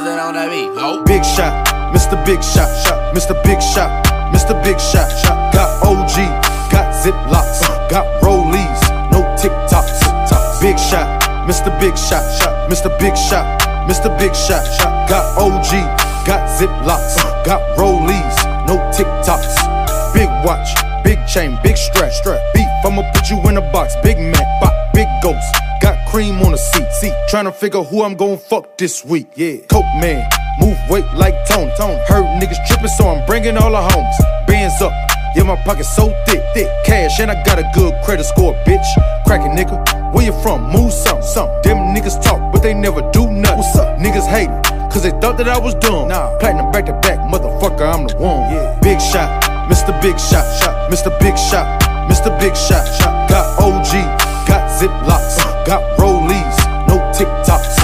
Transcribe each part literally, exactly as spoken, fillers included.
thousand on that beat. Oh. Big Shot, Mister Big Shot, shot, Mister Big Shot, Mister Big Shot, shot. Got O Gs, got Ziplocs, got Rollies, no TikToks. Big Shot, Mister Big Shot, shot, Mister Big Shot, Mister Big Shot, shot. Got O Gs, got Ziplocs, got Rollies, no TikToks. Big watch, big chain, big strap, strap. Beef, I'ma put you in a box. Big Mac, bop, big ghost. Got cream on the seat, seat. Trying to figure who I'm gon' fuck this week. Yeah, Coke man, move weight like Tone, Tone. Heard niggas trippin', so I'm bringing all the homes. Bands up, yeah, my pocket so thick, thick. Cash, and I got a good credit score, bitch. Crackin' nigga, where you from? Move something, something. Them niggas talk, but they never do nothing. What's up? Niggas hatin', cause they thought that I was dumb. Nah, platinum back to back, motherfucker, I'm the one. Yeah. Big Shot, Mister Big Shot, shot, Mister Big Shot, Mister Big Shot, shot. Got O G, got Ziplocs, got Rollies, no TikToks.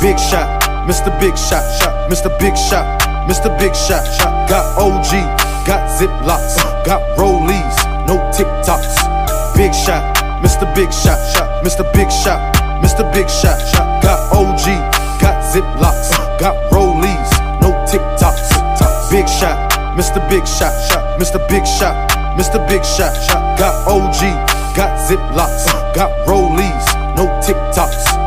Big Shot, Mister Big Shot, shot, Mister Big Shot, Mister Big Shot, shot. Got O G, got Ziplocs, got Rollies, no TikToks. Big Shot, Mister Big Shot, shot, Mister Big Shot, Mister Big Shot, shot. Got O G, got Ziplocs, got Rollies, no TikToks. Big Shot, Mister Big Shot, shot, Mister Big Shot, Mister Big Shot, shot. Got O G, got Ziplocs, got Rollies, no TikToks.